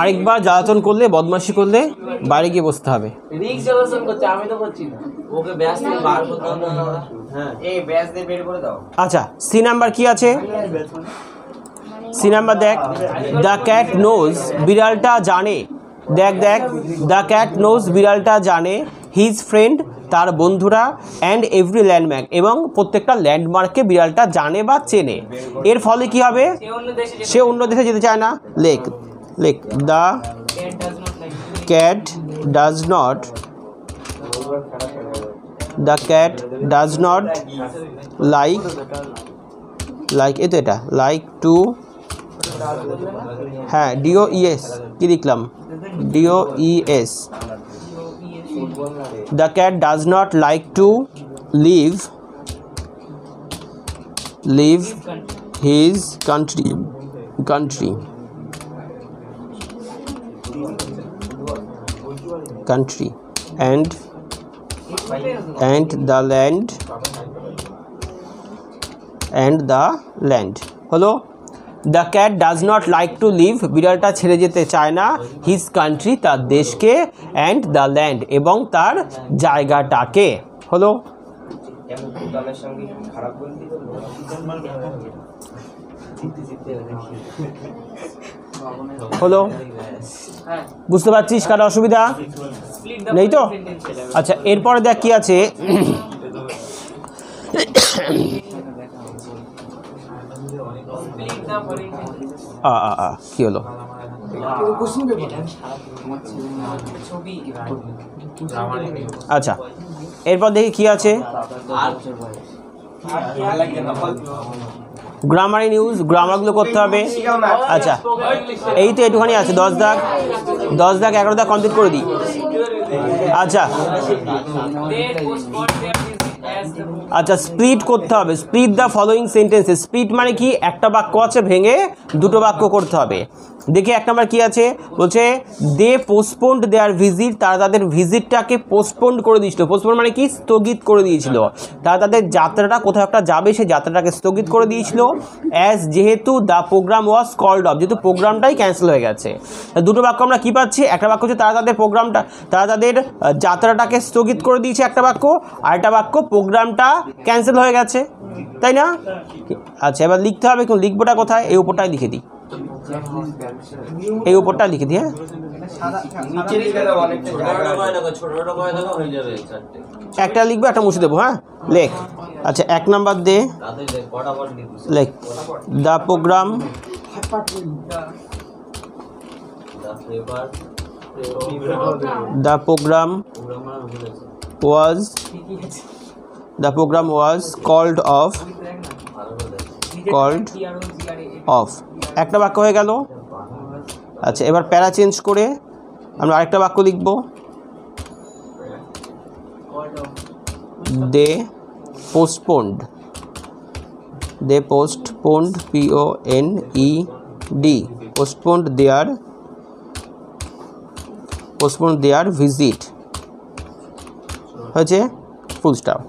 আরেকবার জ্বালাতন করলে, বদমাশি করলে বাইরে গিয়ে বসতে হবে। আচ্ছা সি নাম্বার কি আছে, সি নাম্বার দেখ, দ্য ক্যাট নোজ, বিড়ালটা জানে, দেখ দ্য ক্যাট নোজ, বিড়ালটা জানে, হিজ ফ্রেন্ড, তার বন্ধুরা, অ্যান্ড এভরি ল্যান্ডমার্ক, এবং প্রত্যেকটা ল্যান্ডমার্ককে বিড়ালটা জানে বা চেনে, এর ফলে কি হবে, সে অন্য দেশে যেতে চায় না। লেখ the cat does not, like a তো এটা লাইক টু, হ্যাঁ DOES কি লিখলাম, DOES, the cat does not like to live leave his country and the land. হলো the cat does not like to leave, বিড়ালটা ছেড়ে যেতে চায় না, হিজ কান্ট্রি তার দেশকে, অ্যান্ড দ্য ল্যান্ড এবং তার জায়গাটাকে। হলো হলো বুঝতে পারছিস কারো অসুবিধা নেই তো? আচ্ছা এরপরে দেখ কি আছে। কি হলো আচ্ছা এরপর দেখি কি আছে। গ্রামারি নিউজ, গ্রামারগুলো করতে হবে। আচ্ছা এই তো একটুখানি আছে, 10 দাগ 11 দাগ কমপ্লিট করে দিই। আচ্ছা আচ্ছা স্প্লিট করতে হবে, split the following sentences. Split মানে কি? একটা বাক্য আছে ভেঙে দুটো বাক্য করতে হবে। দেখি এক নম্বর কী আছে, বলছে দে পোস্টপোন্ড দেয়ার ভিজিট, তারা তাদের ভিজিটটাকে পোস্টপোন্ড করে দিয়েছিল। পোস্টপোন্ড মানে কি? স্থগিত করে দিয়েছিল। তারা তাদের যাত্রাটা কোথাও একটা যাবে সেই যাত্রাটাকে স্থগিত করে দিয়েছিল। অ্যাজ, যেহেতু, the programme was called off, যেহেতু প্রোগ্রামটাই ক্যান্সেল হয়ে গেছে। দুটো বাক্য আমরা কী পাচ্ছি? একটা বাক্য হচ্ছে তারা তাদের যাত্রাটাকে স্থগিত করে দিয়েছে একটা বাক্য, আর একটা বাক্য প্রোগ্রামটা ক্যান্সেল হয়ে গেছে, তাই না? আচ্ছা এবার লিখতে হবে, কিন্তু লিখবোটা কোথায়? এই উপরটাই লিখে দিই, এই উপরটা লিখে দিই। হ্যাঁ একটা লিখবো, একটা মুছে দেবো। হ্যাঁ লেখ। আচ্ছা এক নাম্বার দে লেখ, the programme the program was called off. একটা বাক্য হয়ে গেল। আচ্ছা এবার প্যারা চেঞ্জ করে আমরা আরেকটা বাক্য লিখব, they postponed PONED postponed their visit, হয়েছে? Full stop.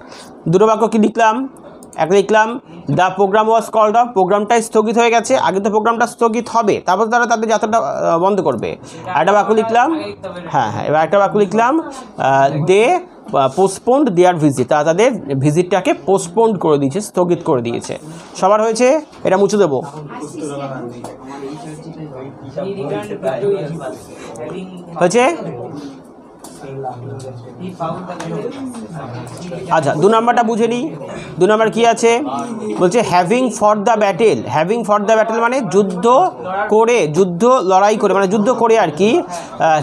দুটো বাক্য কি লিখলাম? একটা লিখলাম the programme was called off, প্রোগ্রামটাই স্থগিত হয়ে গেছে, আগে তো প্রোগ্রামটা স্থগিত হবে তারপর তারা তাদের যাত্রাটা বন্ধ করবে। একটা বাক্য লিখলাম, এবার একটা বাক্য লিখলাম দে পোস্টপোন্ড দেয়ার ভিজিট, তারা তাদের ভিজিটটাকে পোস্টপোন্ড করে দিয়েছে, স্থগিত করে দিয়েছে। সবার হয়েছে? এটা মুছে দেবো। হয়েছে? আচ্ছা দু নম্বরটা বুঝে নিই। দু নম্বর কী আছে? বলছে having for the battle. Having for the battle মানে যুদ্ধ লড়াই করে আর কি।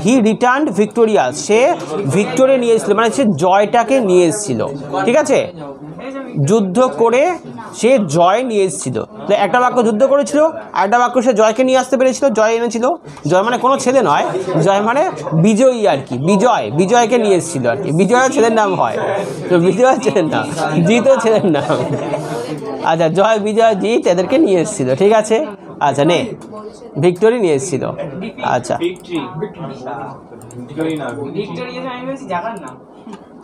হি রিটার্নড ভিক্টোরিয়াস, সে ভিক্টোরিয়া নিয়ে এসেছিল, মানে সে জয়টাকে নিয়ে এসেছিল, ঠিক আছে? যুদ্ধ করে সে জয় নিয়ে এসেছিল। একটা বাক্য যুদ্ধ করেছিল, আরেকটা বাক্য সে জয়কে নিয়ে আসতে পেরেছিল, জয় এনেছিল। জয় মানে কোনো ছেলে নয়, জয় মানে বিজয়ী আর কি, বিজয়কে নিয়ে এসেছিল আর কি। বিজয়ের ছেলের নাম হয় তো, বিজয়ের ছেলের নাম জিত, ছেলের নাম। আচ্ছা জয়, বিজয়, জিত এদেরকে নিয়ে এসেছিল, ঠিক আছে? আচ্ছা নে, ভিক্টোরি নিয়ে এসেছিল। আচ্ছা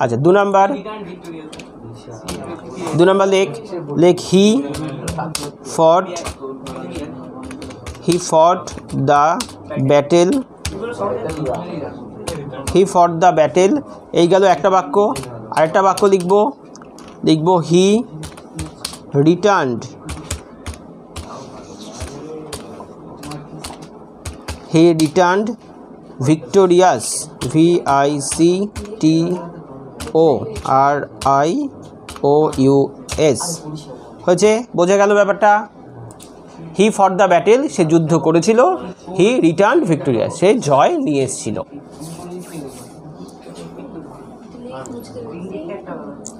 আচ্ছা দু নম্বর লেখ হি ফট দ্য ব্যাটেল, এই গেল একটা বাক্য। আরেকটা বাক্য লিখব হি রিটার্নড ভিক্টোরিয়াস, VICTORIOUS, হয়েছে? বোঝা গেল ব্যাপারটা? হি ফট দ্য ব্যাটেল, সে যুদ্ধ করেছিল। হি রিটার্নড ভিক্টোরিয়াস, সে জয় নিয়ে এসেছিল।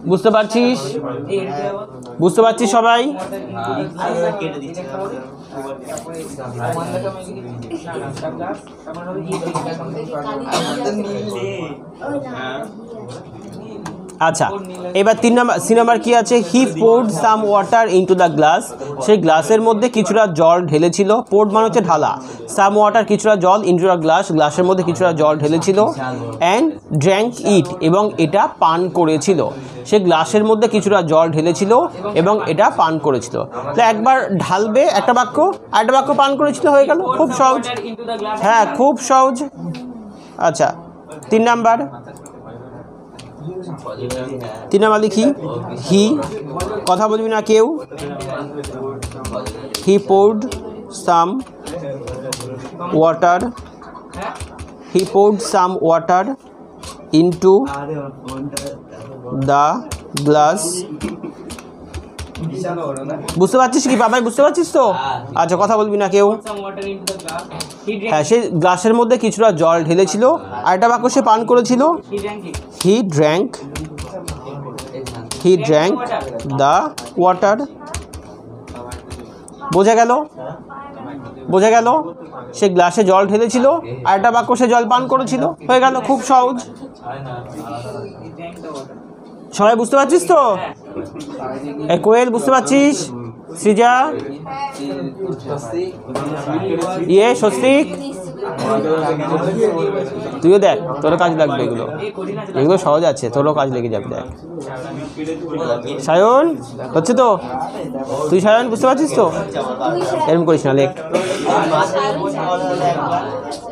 বুঝতে পারছিস সবাই? আচ্ছা এবার 3 নম্বর কি আছে, he poured some water into the glass, সেই গ্লাসের মধ্যে কিছুটা জল ঢেলেছিল। পোর্ড মানে হচ্ছে ঢালা, সাম ওয়াটার কিছুটা জল, ইনটু দ্য গ্লাস গ্লাসের মধ্যে কিছুটা জল ঢেলেছিল। অ্যান্ড ড্র্যাঙ্ক ইট, এবং এটা পান করেছিল। সে গ্লাসের মধ্যে কিছুটা জল ঢেলেছিল এবং এটা পান করেছিল। তো একবার ঢালবে একটা বাক্য, একটা বাক্য পান করেছিল, হয়ে গেল, খুব সহজ। হ্যাঁ খুব সহজ। আচ্ছা 3 নম্বর, 3 নম্বর লিখি, হি, কথা বলবি না কেউ, he poured some water, he poured some water into the glass. বুঝতে পারছিস কি বাবাই, বুঝতে পারছিস তো? আচ্ছা কথা বলবি না কেউ, হ্যাঁ সে গ্লাসের মধ্যে কিছুটা জল ঢেলেছিল, আর একটা বাক্য সে পান করেছিল, হি ড্র্যাঙ্ক দ্য ওয়াটার। বোঝা গেল সে গ্লাসে জল ঢেলেছিল, আর একটা বাক্য সে জল পান করেছিল, হয়ে গেল, খুব সহজ। সবাই বুঝতে পারছিস তো? কোয়েল বুঝতে পারছিস? সৃজা, ইয়ে স্বস্তিক, তুইও দেখ, তোরও কাজ লাগবে এগুলো, এগুলো সহজ আছে, তোরও কাজ লেগে যাবে। দেখ সায়ন হচ্ছে তো, তুই সায়ন বুঝতে পারছিস তো? এরকম করিস না, লেখ।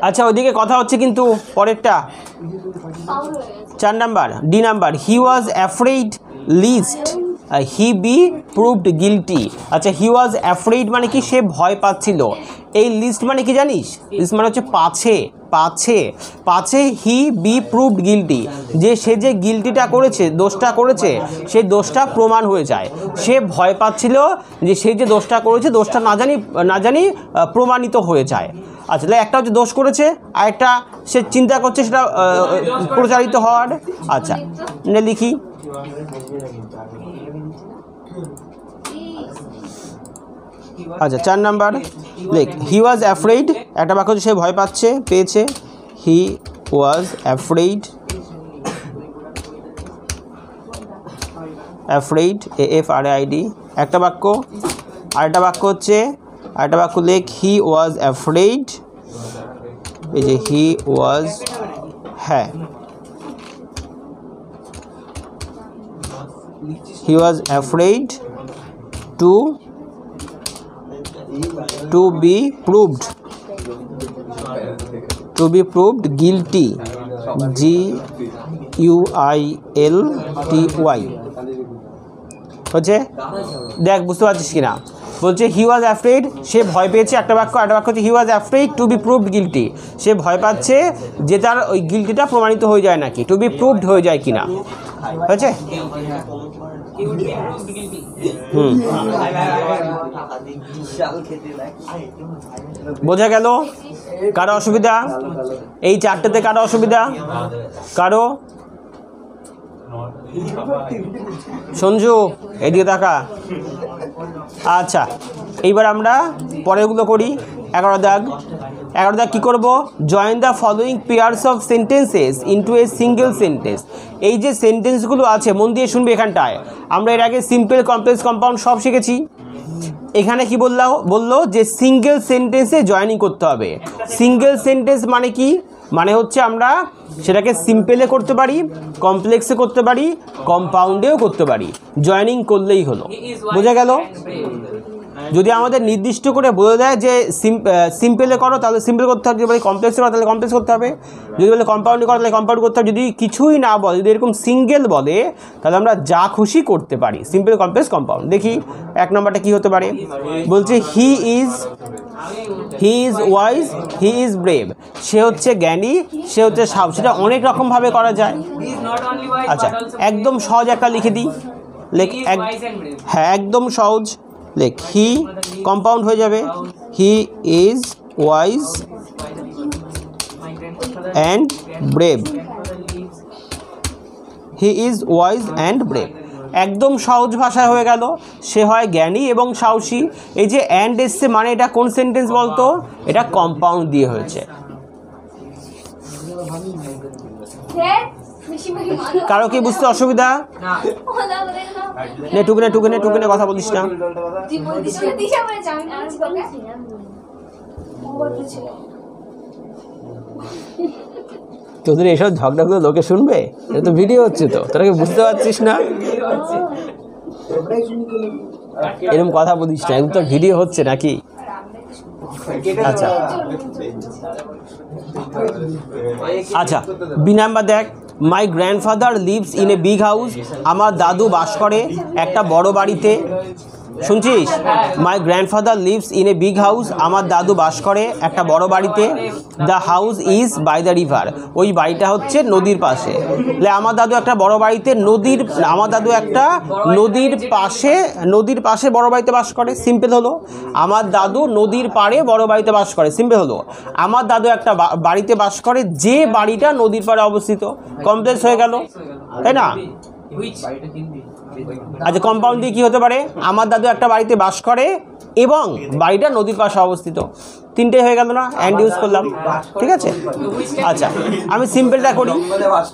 আচ্ছা ওইদিকে কথা হচ্ছে কিন্তু পরেরটা। 4 number, D number, he was afraid lest he be proved guilty. আচ্ছা হি ওয়াজ অ্যাফ্রেইড মানে কি, সে ভয় পাচ্ছিল। এই লিস্ট মানে কি জানিস? লিস্ট মানে হচ্ছে পাছে হি বি প্রুভড গিলটি, যে সে যে গিলটিটা করেছে, দোষটা করেছে, সেই দোষটা প্রমাণ হয়ে যায়। সে ভয় পাচ্ছিল যে সে যে দোষটা করেছে, দোষটা না জানি প্রমাণিত হয়ে যায়। আচ্ছা তাহলে একটা হচ্ছে দোষ করেছে, আর একটা সে চিন্তা করছে সেটা প্রচারিত হওয়ার। আচ্ছা লিখি, আচ্ছা 4 নম্বর লেখ, হি ওয়াজ অ্যাফ্রেইড, একটা বাক্য সে ভয় পেয়েছে, হি ওয়াজ অ্যাফ্রেইড AFRAID, আরেকটা বাক্য লেখ, হি ওয়াজ অ্যাফ্রেইড, এই যে হি ওয়াজ, হ্যাঁ he was afraid to be proved guilty, GUILTY, হচ্ছে। দেখ বুঝতে পারছিস কিনা? বলছে হি ওয়াজ অ্যাফ্রেইড, সে ভয় পেয়েছে, একটা বাক্য হচ্ছে he was afraid to be proved guilty, সে ভয় পাচ্ছে যে তার ওই গিলটিটা প্রমাণিত হয়ে যায় নাকি, টু বি প্রুভড হয়ে যায় কিনা, হয়েছে। বোঝা গেল? কারো অসুবিধা? এই 4টাতে কারো অসুবিধা? কারো? সঞ্জু এদিকে তাকা। আচ্ছা এইবার আমরা পরেরগুলো করি। 11 দাগ কী করবো? Join the following pairs of sentences into a single sentence. এই যে সেন্টেন্সগুলো আছে, মন দিয়ে শুনবে। এখানটায় আমরা এর আগে সিম্পল, কমপ্লেক্স, কম্পাউন্ড সব শিখেছি। এখানে কি বললো যে সিঙ্গেল সেন্টেন্সে জয়েনিং করতে হবে। সিঙ্গেল সেন্টেন্স মানে কি? মানে হচ্ছে আমরা সেটাকে সিম্পলে করতে পারি, কমপ্লেক্সে করতে পারি, কম্পাউন্ডেও করতে পারি, জয়েনিং করলেই হলো। বোঝা গেল? যদি আমাদের নির্দিষ্ট করে বলে দেয় যে সিম্পলে করো, তাহলে সিম্পল করতে হবে, যদি বলে কমপ্লেক্সে করো তাহলে কমপ্লেক্স করতে হবে, যদি বলে কম্পাউন্ডে করো তাহলে কম্পাউন্ড করতে হবে। যদি কিছুই না বলে, যদি এরকম সিঙ্গেল বলে, তাহলে আমরা যা খুশি করতে পারি, সিম্পল, কমপ্লেক্স, কম্পাউন্ড। দেখি 1 নম্বরটা কী হতে পারে। বলছে he is wise, he is brave, সে হচ্ছে জ্ঞানী, সে হচ্ছে সাহসী। সেটা অনেক রকমভাবে করা যায়। আচ্ছা একদম সহজ একটা লিখে দিই, হ্যাঁ একদম সহজ লেখ, হি কম্পাউন্ড হয়ে যাবে, he is wise and brave, he is wise and brave. একদম সহজ ভাষায় হয়ে গেল, সে হয় জ্ঞানী এবং সাহসী। এই যে অ্যান্ড এসছে, মানে এটা কোন সেন্টেন্স বলতো? এটা কম্পাউন্ড দিয়ে হয়েছে। কারো কি বুঝতে অসুবিধা? টুকনে টুকনে টুকনে কথা বলিস না। তোদের এসব ঝগড়াগুলো লোকে শুনবে, এটা তো ভিডিও হচ্ছে, তো তোরা কি বুঝতে পারছিস না? এরকম কথা বলিস না, একদম ভিডিও হচ্ছে নাকি। আচ্ছা আচ্ছা বি নাম্বার দেখ, my grandfather lives in a big house. আমার দাদু বাস করে একটা বড় বাড়িতে। শুনছিস? My grandfather lives in a big house, আমার দাদু বাস করে একটা বড় বাড়িতে। The house is by the river, ওই বাড়িটা হচ্ছে নদীর পাশে। তাহলে আমার দাদু একটা বড় বাড়িতে নদীর, আমার দাদু একটা নদীর পাশে, নদীর পাশে বড় বাড়িতে বাস করে। সিম্পল হলো আমার দাদু নদীর পাড়ে বড় বাড়িতে বাস করে। সিম্পল হলো আমার দাদু একটা বাড়িতে বাস করে যে বাড়িটা নদীর পাড়ে অবস্থিত। কমপ্লেক্স হয়ে গেল, তাই না? আচ্ছা কম্পাউন্ড দিয়ে কী হতে পারে? আমার দাদু একটা বাড়িতে বাস করে এবং বাড়িটা নদীর পাশে অবস্থিত। তিনটেই হয়ে গেল না, অ্যান্ড ইউজ করলাম, ঠিক আছে। আচ্ছা আমি সিম্পলটা করি,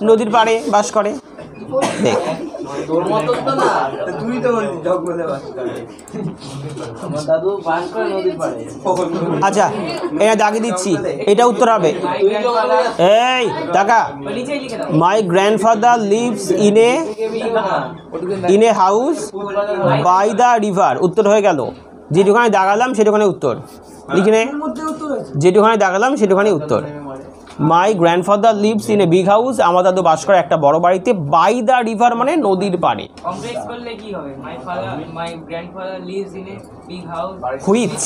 নদীর পাড়ে বাস করে। দেখ আচ্ছা এটা দাগিয়ে দিচ্ছি, এটা উত্তর হবে। এই দাগা, my grandfather lives in a house by the river, উত্তর হয়ে গেল। যেটুখানে দাগালাম সেটুখানে উত্তর লিখে নে, যেটুখানে দাগালাম সেটুখানে উত্তর। My grandfather lives in a big house, আমার দাদু বাস করে একটা বড় বাড়িতে, বাই দ্য রিভার মানে নদীর পাড়ে। কমপ্লেক্স করলে কি হবে? My grandfather lives in a big house which,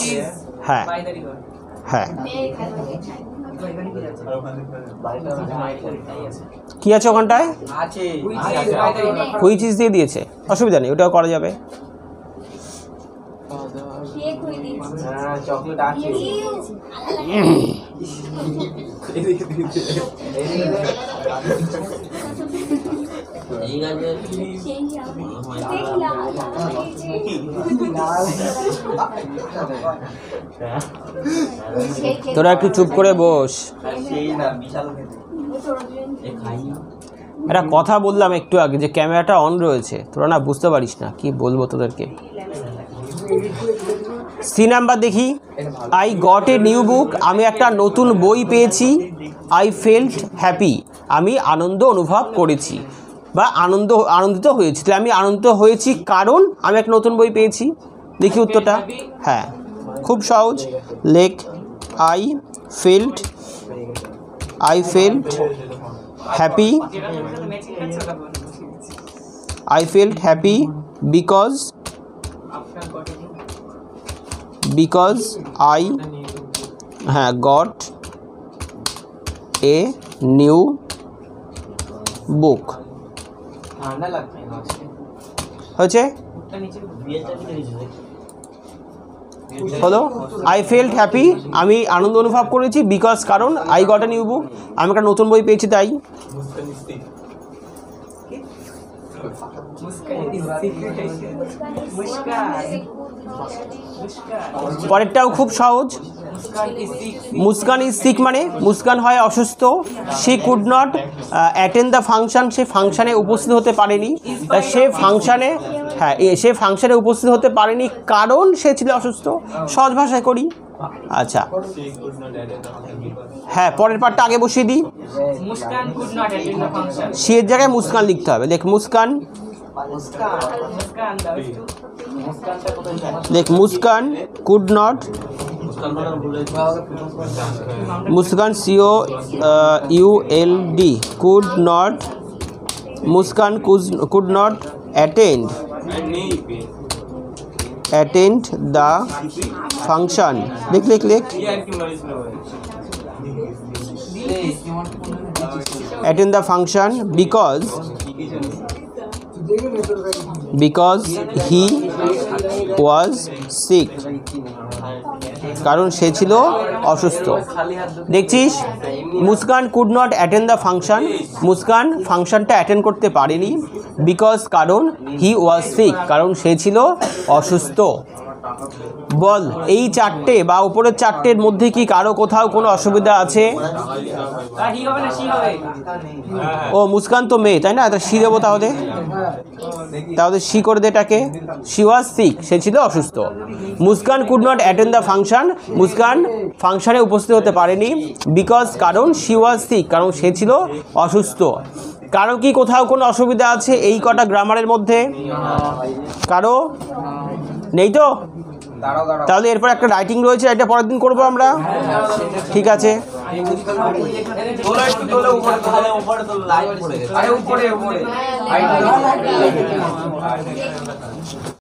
হ্যাঁ বাই দ্য রিভার, হ্যাঁ। কি আছে ওখানটায়? আছে হুইচ ইজ দিয়ে দিয়েছে, অসুবিধা নেই, ওটাও করা যাবে। চকলেট আছে তোরা একটু চুপ করে বস। একটা কথা বললাম একটু আগে যে ক্যামেরাটা অন রয়েছে, তোরা না বুঝতে পারিস না, কি বলবো তোদেরকে। সি নাম্বার দেখি, I got a new book, আমি একটা নতুন বই পেয়েছি। আই ফেল্ট হ্যাপি, আমি আনন্দ অনুভব করেছি বা আনন্দিত হয়েছি। তাহলে আমি আনন্দিত হয়েছি কারণ আমি একটা নতুন বই পেয়েছি। দেখি উত্তরটা, হ্যাঁ খুব সহজ, লেখ I felt happy, I felt happy because I got a new book. হচ্ছে হলো আই ফেল্ট হ্যাপি, আমি আনন্দ অনুভব করেছি বিকজ কারণ I got a new book, আমি একটা নতুন বই পেয়েছি তাই। পরেরটাও খুব সহজ, মুস্কান ইজ সিক মানে মুস্কান হয় অসুস্থ। সে could not attend the function, সে ফাংশানে উপস্থিত হতে পারেনি। সে ফাংশানে উপস্থিত হতে পারেনি কারণ সে ছিল অসুস্থ, সহজ ভাষায় করি। আচ্ছা হ্যাঁ পরের পার্টটা আগে বসিয়ে দিই, সে এর জায়গায় মুস্কান লিখতে হবে। লেখ Muskan could not, Muskan CO ULD, could not attend the function. Click attend the function because he was sick, কারণ সে ছিল অসুস্থ। দেখছিস, Muskan could not attend the function, Muskan ফাংশনটা অ্যাটেন্ড করতে পারেনি বিকজ কারণ হি ওয়াজ সিক, কারণ সে ছিল অসুস্থ। বল, এই চারটে বা উপরের চারটের মধ্যে কি কারো কোথাও কোনো অসুবিধা আছে? ও মুস্কান তো মেয়ে, তাই না? এটা সি দেবো তাহলে, তাহলে সি করে দে এটাকে। সি ওয়াজ সিক, সে ছিল অসুস্থ। Muskan could not attend the function, Muskan ফাংশানে উপস্থিত হতে পারেনি। বিকজ কারণ, সি ওয়াজ সিক কারণ সে ছিল অসুস্থ। কারো কি কোথাও কোনো অসুবিধা আছে এই কটা গ্রামারের মধ্যে? কারো নেই তো। তাহলে এরপর একটা রাইটিং রয়েছে, এটা পরের দিন করবো আমরা, ঠিক আছে?